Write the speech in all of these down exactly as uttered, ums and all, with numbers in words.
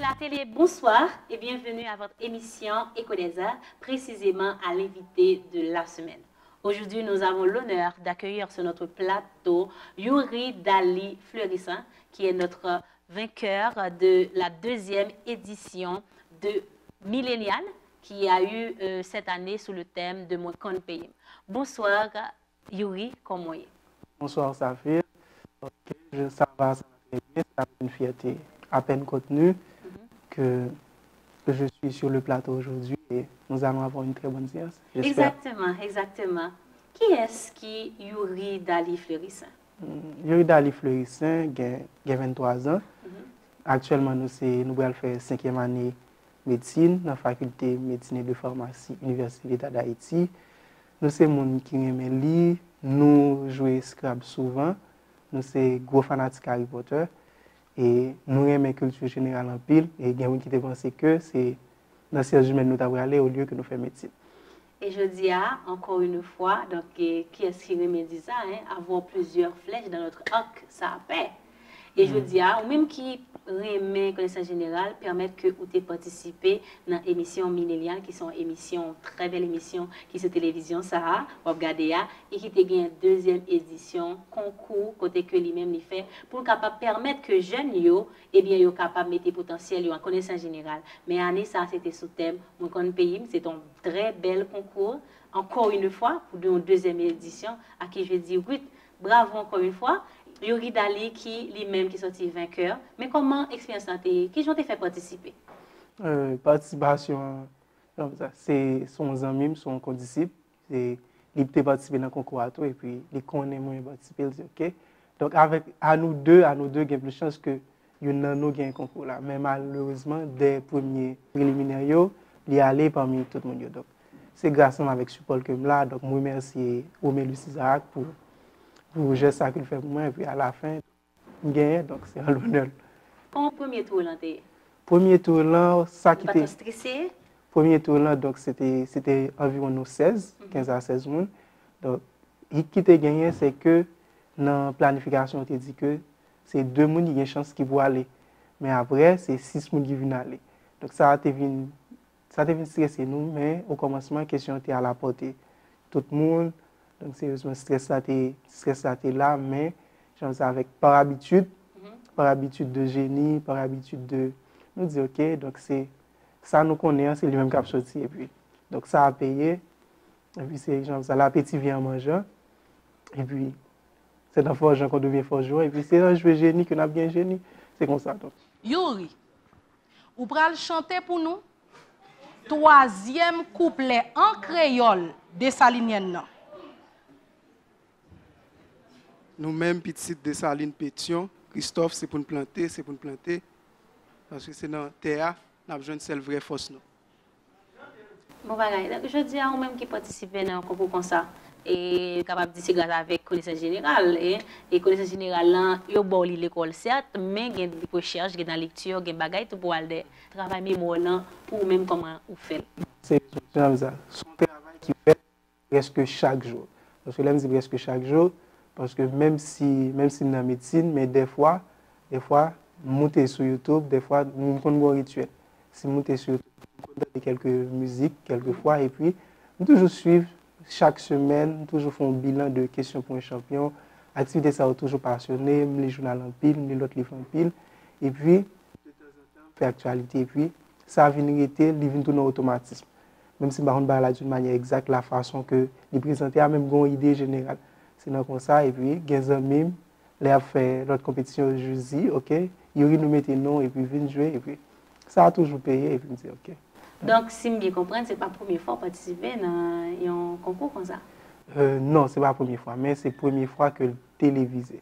de la télé, bonsoir et bienvenue à votre émission Echo des Arts, précisément à l'invité de la semaine. Aujourd'hui, nous avons l'honneur d'accueillir sur notre plateau Youry Daly Fleurissant, qui est notre vainqueur de la deuxième édition de Millennial, qui a eu euh, cette année sous le thème de Mon Compte Payé. Bonsoir, Youry, comment est-ce? Bonsoir, Safir. Okay, ça va, ça va, une fierté à peine contenue mm-hmm. que je suis sur le plateau aujourd'hui et nous allons avoir une très bonne séance. Exactement, exactement. Qui est-ce qui Youry Daly Fleurissant? Mm, Youry Daly Fleurissant, il a vingt-trois ans. Mm-hmm. Actuellement, nous allons faire cinquième année médecine dans la faculté de médecine et de pharmacie, Université d'État d'Haïti. Nous sommes qui aiment lire, nous jouons Scrabble souvent, nous sommes gros fanatiques Harry Potter. Et nous aimons la culture générale en pile. Et il y a qui pensent que c'est dans les sciences humaines que nous devons aller au lieu que nous faisons médecine. Et je dis, ah, encore une fois, donc, eh, qui est-ce qui remédie ça, hein? Avoir plusieurs flèches dans notre arc, ça a paix. Et mm. je dis, ah, ou même qui remet connaissance générale, permettre que vous participez dans l'émission Millennial, qui sont émissions, très belle émission, qui sont télévision, ça, vous regardez, et qui te gagne deuxième édition, concours, côté que lui-même lui fait, pour capable permettre que jeunes, yo, eh bien, yo capable mettre potentiel, yo, en connaissance générale. Mais année, ça, c'était sous thème, mon compte pays, c'est un très bel concours, encore une fois, pour une deuxième édition, à qui je dis, oui, bravo encore une fois. Youry Daly qui lui-même qui sorti vainqueur, mais comment expérience santé qui j'ont fait participer? Euh, participation, c'est son ami, son condisciple, c'est il peut participer dans le concours à tout et puis il connaît moins participer, ok. Donc avec à nous deux, à nous deux, il y a plus de chance que nous avons un concours là, mais malheureusement des premiers préliminaires, il est allé parmi tout le monde. Donc c'est grâce à moi avec support que là, donc moi merci Omelus Isaac pour pour j'ai ça qu'il fait pour moi, et puis à la fin, il gagne, donc c'est un honneur. Comment premier tour là? Premier tour là, ça qui était... stressé? Premier tour là, donc c'était environ seize, mm-hmm. quinze à seize mois. Donc, il qui était gagné, c'est que dans la planification, on te dit que c'est deux personnes qui ont une chance qui vont aller. Mais après, c'est six personnes qui viennent aller. Donc ça a été stressé nous, mais au commencement, la question était à la portée. Tout le monde... Donc, sérieusement, stress là, t'es là, mais j'en sais avec par habitude, mm-hmm. par habitude de génie, par habitude de. Nous disons, ok, donc c'est ça nous connaît, c'est lui-même qui a sorti. Et puis, donc ça a payé. Et puis, c'est, j'en sais, l'appétit vient en mangeant. Et puis, c'est dans forge qu'on devient forgeron. Et puis, c'est dans le jeu génie qu'on a bien génie. C'est comme ça. Donc. Youry, vous pral chanter pour nous? Troisième couplet en créole des Saliniennes. Nous-mêmes, petites de Saline Pétion, Christophe, c'est pour nous planter, c'est pour nous planter. Parce que c'est dans le théâtre, nous avons besoin de cette vraie force. Bon, voilà. Je dis à vous-même qui participez dans un concours comme ça, et capable de s'égarer avec connaissance générale. Et connaissance générale, il y a beaucoup de l'école, certes, mais il y a des recherches, il y a des lectures, il y a des bagailles, tout pour aller travailler mémoire pour vous-même comment vous faites. C'est son travail qui fait presque chaque jour. Parce que là, c'est presque chaque jour. Parce que même si, même si nous sommes en médecine, mais des fois, des fois, monter sur YouTube, des fois, nous avons un rituel. Si monter sur YouTube, nous avons quelques musiques, quelques fois, et puis, nous toujours suivons chaque semaine, nous toujours faisons un bilan de questions pour un champion, activité ça, nous toujours passionné, les journaux en pile, les autres livres en pile, et puis, de temps en temps, on fait actualité, et puis, ça a venu été, il vient tout nos automatismes. Même si on parle d'une manière exacte, la façon que les présenter a même une idée générale. C'est comme ça, et puis, les amis, les a fait notre compétition jeudi, ok, Youry nous mettait non, et puis, viennent jouer, et puis, ça a toujours payé, et puis, me dit, ok. Donc, si je bien comprends, ce n'est pas la première fois que participer à un concours comme ça? Euh, non, ce n'est pas la première fois, mais c'est la première fois que le télévisé.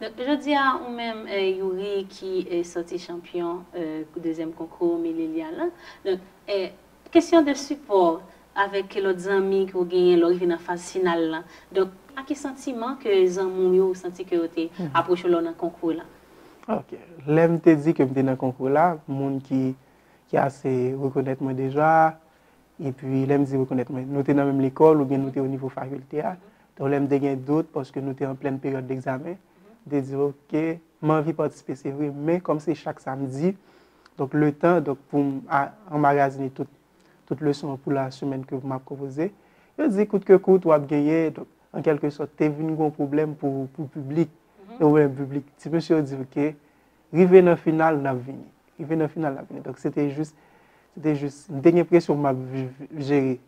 Donc, je dis à vous-même, euh, Youry, qui est sorti champion euh, deuxième concours, Millennial. Donc, euh, question de support avec l'autre ami qui ont gagné, l'autre qui est en phase finale. Donc, à quel sentiment que les gens ont senti que vous étiez approché dans le concours là? Ok. L'aime te dit que j'étais dans le concours là, monde qui qui a assez reconnaître moi déjà, et puis l'aime dit reconnaître moi. Nous étions dans même l'école ou bien nous étions au niveau faculté. Donc l'aime te gagne d'autres parce que nous étions en pleine période d'examen. De dire ok, j'ai envie de participer c'est vrai, mais comme c'est chaque samedi, Donc, le temps donc, pour emmagasiner toute, toute leçon pour la semaine que vous m'avez proposée. Je dis, coûte que coûte, vous avez gagné, donc, en quelque sorte, vous avez eu un problème pour, pour le public. Mm-hmm. Ou le public. Si monsieur dit, OK, arrivé dans le final, on a fini. Arrivé dans le final, on a fini. Donc, c'était juste, c'était juste une dernière pression que j'ai gérée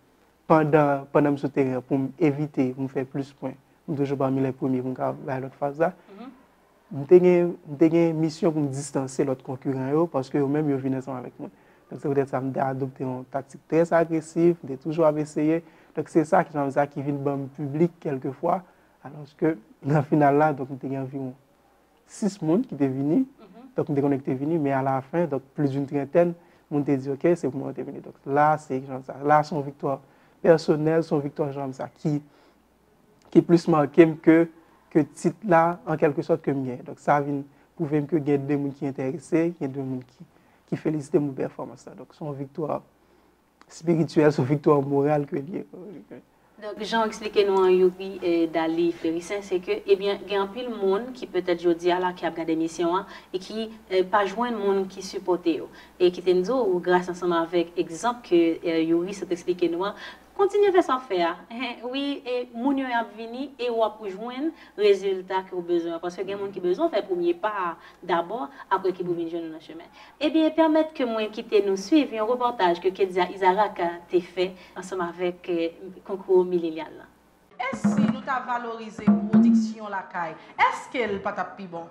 pendant, pendant mon terrain pour m'éviter, pour me faire plus de points. Je suis toujours parmi les premiers pour faire l'autre phase là. J'ai une mission pour me distancer de l'autre concurrent parce que eux-mêmes ils viennent ensemble avec moi. Donc c'est peut-être ça me d'adopter une tactique très agressive, de toujours essayer. Donc c'est ça qui est qui vient dans le public quelquefois, alors que dans le final là, donc j'ai environ six monde qui étaient venus, donc on déconnecté venus, mais à la fin donc plus d'une trentaine, on te dit OK, c'est pour moi de venir. Donc là c'est genre ça, là son victoire personnelle, son victoire genre ça qui qui est plus marqué que que titre là en quelque sorte que mien. Donc ça vient prouver que il y a des gens qui sont intéressés, il y a des gens qui qui félicitent mon performance. Donc son victoire spirituelle, son victoire morale que lié. Donc Jean expliquez nous en Youry et Daly Fleurissant c'est que eh bien il y a un pile monde qui peut-être jodi à la qui a regardé mission et qui eh, pas joindre monde qui supporter et qui te dit ou grâce ensemble avec exemple que eh, Youry s'est expliqué nous continuez à faire ça faire. Oui, et moun yo a vini et ou a pour joindre résultat que vous besoin parce que gen moun ki besoin faire premier pas d'abord après ki pou vinn joindre dans chemin. Eh bien permettre que moi qui te nous suivre un reportage que Kedia Isaraka t'a fait ensemble avec eh, Concours Millennial. Est-ce que nous t'a valorisé production la caille? Est-ce qu'elle pas t'a pi bon?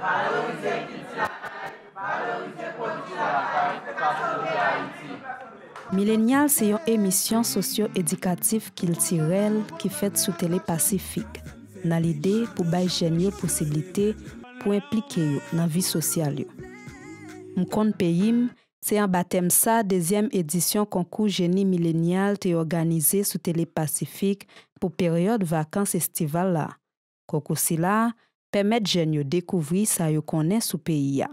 Valoriser culture la caille, valoriser production la caille, parce que Haïti Millennial, c'est une émission socio-éducative culturelle qui fait sur Télé Pacifique. Dans l'idée pour bailler géniaux possibilités pour impliquer dans la vie sociale. Mon compte pays, c'est un baptême ça deuxième édition concours génie millénial qui est organisé sur Télé Pacifique pour période vacances estivale là. Concours là permet géniaux découvrir ça yo connaît sous pays.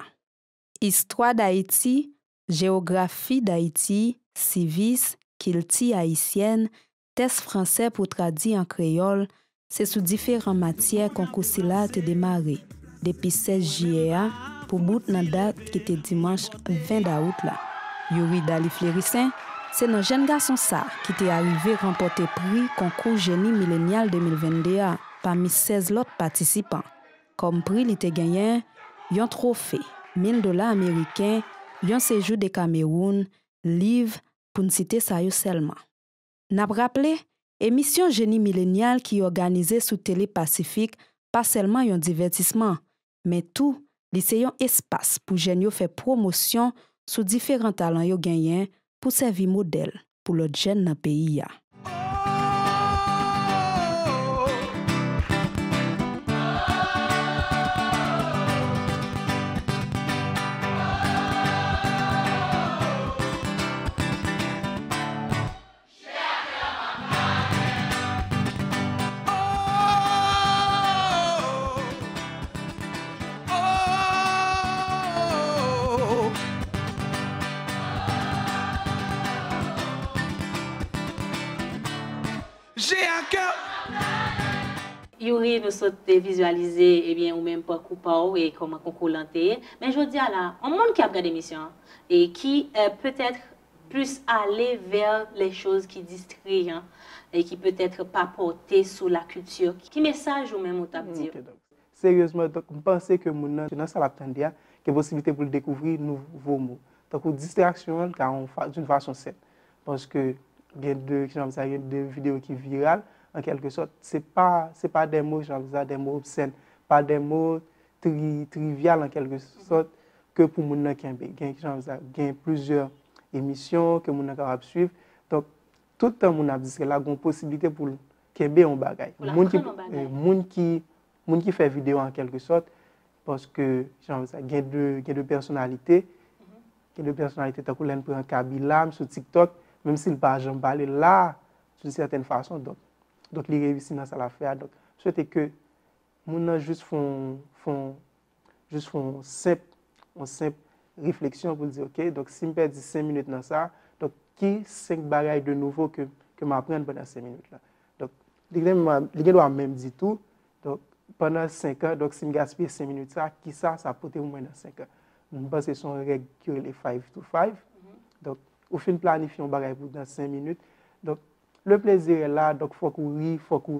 Histoire d'Haïti, géographie d'Haïti. Civis, kilti haïtienne, test français pour traduire en créole, c'est sous différentes matières qu'on concours-là te démarrer. Depuis seize juillet pour bout nan date qui était dimanche vingt août là. Youry Daly Fleurissant, c'est nos jeune garçon ça qui t'est arrivé remporter prix concours génie millénial deux mille vingt-deux parmi seize autres participants. Comme prix, il était gagné un trophée, mille dollars américains, un séjour de Cameroun. Livre pour ne citer ça seulement. N'a rappelé, émission Génie Millennial qui est organisée sous Télé Pacifique, pas seulement un divertissement, mais tout, c'est un espace pour géniaux faire promotion sous différents talents yo gagnants pour servir modèle pour l'autre jeune dans le pays. Youry, nous sommes visualisés, eh bien, ou même pas coupable et comme un concours lenté. Mais je dis à la, un monde qui a regardé l'émission et qui euh, peut-être plus aller vers les choses qui distraient hein, et qui peut-être pas porter sous la culture. Qui message ou même au tap dire? Okay, sérieusement, donc, pensez que mon nom, dans ça l'attendait, que possibilité pour découvrir nouveaux mots. Donc, distraction, car on fait d'une façon saine. Parce que il y a deux, deux vidéos qui sont virales. En quelque sorte, ce n'est pas, pas des mots, genre, des mots obscènes, pas des mots tri, triviales, en quelque sorte, que pour les gens qui ont plusieurs émissions, que les gens peuvent suivre. Donc, tout le temps, les gens disent qu'il y a une possibilité pour les gens qui ont des choses. Les gens qui font des vidéos, en quelque sorte, parce que il y a deux personnalités. Il y a deux personnalités, tant qu'on prend Kabila sur TikTok, même s'il ne parle pas là, d'une certaine façon. Donc, Donc, les réussites dans ça l'affaire. Donc, je souhaitais que nous juste font juste font simple, une simple réflexion pour dire, OK, donc si je perds cinq minutes dans ça, donc qui cinq bagailles de nouveau que que m'apprendre pendant cinq minutes là. Donc, les gens doivent même dire tout. Donc, pendant cinq ans, donc si je gaspille cinq minutes ça, qui ça, ça peut être au moins dans cinq ans. Je pense que c'est une règle qui est cinq to five. Donc, au fin de planifier, on va dans cinq minutes. Donc, le plaisir est là. Donc, il faut qu'on rit, il faut qu'on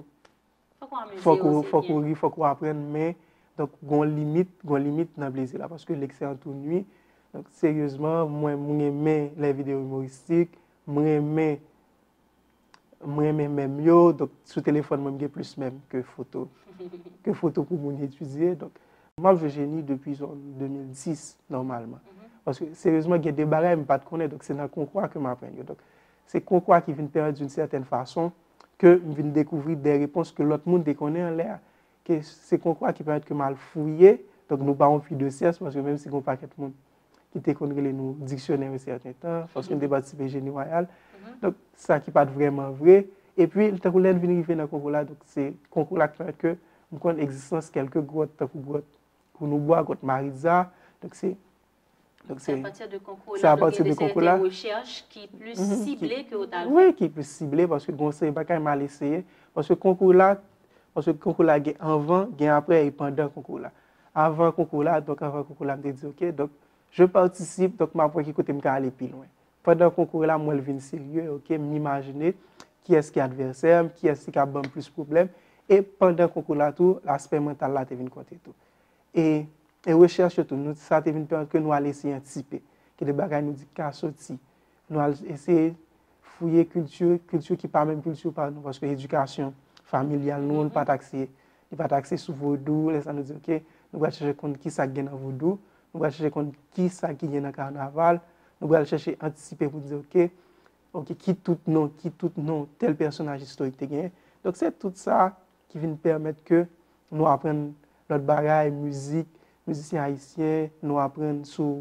rit, il faut qu'on apprenne. Mais, donc, on limite, on limite dans le plaisir là. Parce que l'excès en toute nuit. Donc, sérieusement, moi, j'aime les vidéos humoristiques. J'aime même mieux. Donc, sur téléphone, moi, j'aime plus même que photo. Que photo pour mon étudier. Donc, moi, je génie depuis deux mille dix, normalement. Mm-hmm. Parce que, sérieusement, il y a des barèmes, je ne pas de connaître, donc c'est dans le concours que je m'apprends. Donc, c'est le concours qui vient perdre d'une certaine façon, que je viens découvrir des réponses que l'autre monde déconnaît en l'air. C'est le concours qui permet que mal fouiller, donc nous parlons plus de science, parce que même si on parle de monde qui déconnaît nos dictionnaires un certain temps, parce qu'on débat sur le génie royal, donc ça qui n'est pas vraiment vrai. Et puis, le temps qu'on vient arriver dans le concours là, donc c'est le concours là qui permet que nous connaissons l'existence de quelques grottes, tant que grottes. Pour nous boire contre Marisa. Donc, c'est à partir de concours là. Donc, il y a des recherches qui sont plus ciblées que au talent. Oui, qui sont plus ciblées parce que le conseil n'est pas quand même mal essayé. Parce que le concours là, parce que le concours là, il y a avant, il y a après et pendant le concours là. Avant le concours là, donc avant le concours là, je me dis, OK, donc je participe, donc ma première côté, je vais aller plus loin. Pendant le concours là, moi, je viens sérieux, OK, je m'imagine qui est-ce qui est adversaire, qui est-ce qui a bon plus de problèmes. Et pendant le concours là, tout, l'aspect mental là, tu viens côté tout. Et les recherches, ça te vient que nous allons essayer d'anticiper, que des bagages nous disent qu'à sortir. Nous allons essayer de fouiller la culture, culture qui n'est pas même culture par nous, parce que l'éducation familiale, nous, on n'est pas taxé. On n'est pas taxé sur vaudou, laissez nous dire, OK, nous allons chercher contre qui ça gagne dans vaudou, nous allons chercher contre qui ça gagne dans carnaval, nous allons chercher anticiper pour dire, OK, OK, qui tout nom, qui tout nom, tel personnage historique te gagne. Donc c'est tout ça qui vient permettre que nous apprenions notre bagaille, musique, musiciens haïtiens, nous apprennent sur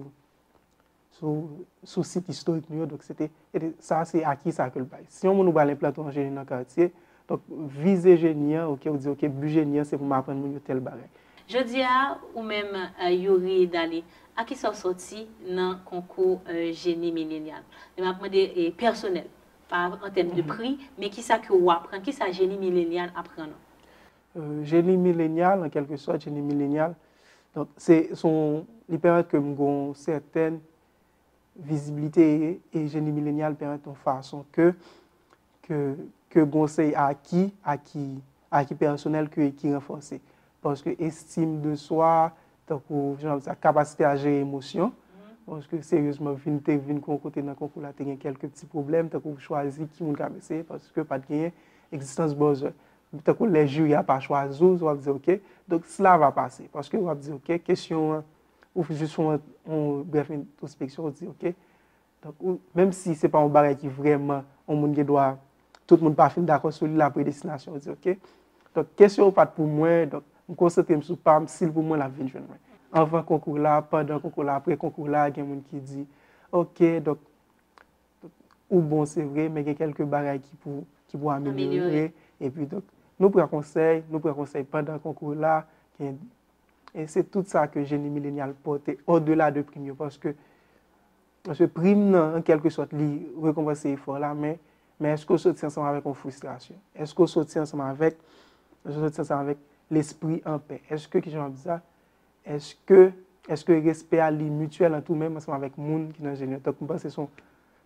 le site historique. Donc, c'était ça, c'est acquis ça que le bail. Si on nous parle d'un plateau en génie dans le quartier, donc, viser génie, okay, on dit, OK, but génie, c'est pour m'apprendre tel bagaille. Je dis à, ou même à Youry Daly, à qui sont sortis dans le concours euh, Génie Millennial? Je m'a demandé personnel, pas en termes de prix, mais qui ça que vous apprenez, qui ça Génie Millennial apprend? Euh, génie millénial, en quelque sorte, génie millénial. Donc, c'est son. Il permet que nous avons certaines visibilités et, et génie millénial permet de façon que que que conseil acquis, acquis, acquis personnel que qui renforcé. Parce que estime de soi, donc sa capacité à gérer émotion. Parce que sérieusement, vient te vient qu'on côté dans concours là, tu as quelques petits problèmes, tu as choisi qui on essayer parce que pas de gagner existence buzz. Les jurys n'ont pas choisi, on va dire OK. Donc, cela va passer. Parce que on va dire OK, question, ou juste on bref une introspection, on dit OK. Donc, même si ce n'est pas un barrage qui vraiment, on doit, tout le monde n'est pas d'accord sur la prédestination, on dit OK. Donc, question pas pour moi, donc, je me concentre sur PAM, si pour moi, la vie jeune. Avant le concours là, pendant le concours là, après le concours là, il y a des gens qui disent OK, donc, ou bon, c'est vrai, mais il y a quelques barrages qui pour, qui pour améliorer. améliorer. Et puis, donc, nous prenons conseil, nous prenons conseil pendant le concours là. Et c'est tout ça que Génie Millennial porte au-delà de prime. Parce que, parce que prime, en quelque sorte, il récompense ces efforts là, mais, mais est-ce qu'on sortit ensemble avec une frustration? Est-ce qu'on sortit ensemble avec, avec l'esprit en paix? Est-ce que, est-ce que, est-ce que le respect à l'île mutuel en tout même ensemble avec les gens qui sont ingénieurs? Donc, je pense que c'est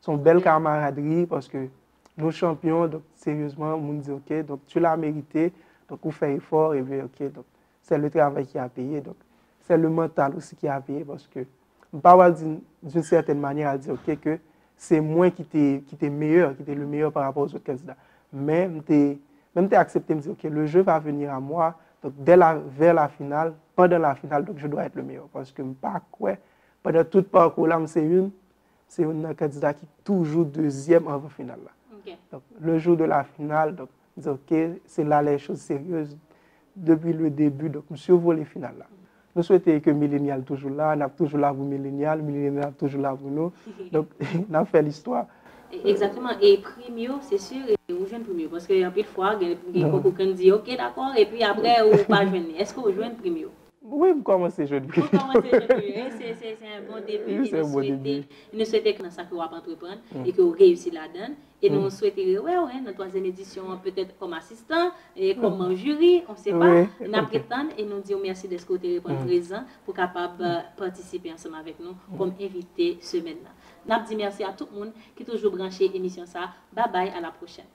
son belle camaraderie parce que nos champions, donc sérieusement, on dit OK, donc tu l'as mérité, donc on fait effort, et bien OK, donc c'est le travail qui a payé, donc c'est le mental aussi qui a payé, parce que on ne peut pas dire d'une certaine manière à dire OK que c'est moi qui t'ai qui t'ai meilleur, qui t'ai le meilleur par rapport aux autres candidats. Mais même t'ai accepté, me dire OK, le jeu va venir à moi, donc dès la, vers la finale, pendant la finale, donc je dois être le meilleur, parce que pas quoi, pendant tout parcours là, c'est une, c'est un candidat qui est toujours deuxième avant finale là. Okay. Donc, le jour de la finale, donc, on dit, OK, c'est là les choses sérieuses depuis le début. Donc, monsieur, vous les finales là. Nous souhaitons que Millennial toujours là, on a toujours là pour Millennial, Millennial toujours là pour nous. Donc, on a fait l'histoire. Exactement. Et Primio, c'est sûr, et vous jouez Primio. Parce qu'il y a plus de fois, il y a beaucoup qui disent, OK, d'accord, et puis après, vous ne pouvez pas jouer. Est-ce que vous jouez Primio? Oui, vous commencez jeudi. Vous commencez jeudi. C'est un bon début. C'est un bon début. Nous souhaitons que nous sachions entreprendre et que nous réussissons là-dedans. Et nous souhaitons que notre troisième édition, peut-être comme assistant, et comme jury, on ne sait pas. Nous apprétendons et nous disons merci de ce que vous avez répondu présent pour capable participer ensemble avec nous comme invité semaine-là. Nous disons merci à tout le monde qui est toujours branché à l'émission. Bye bye, à la prochaine.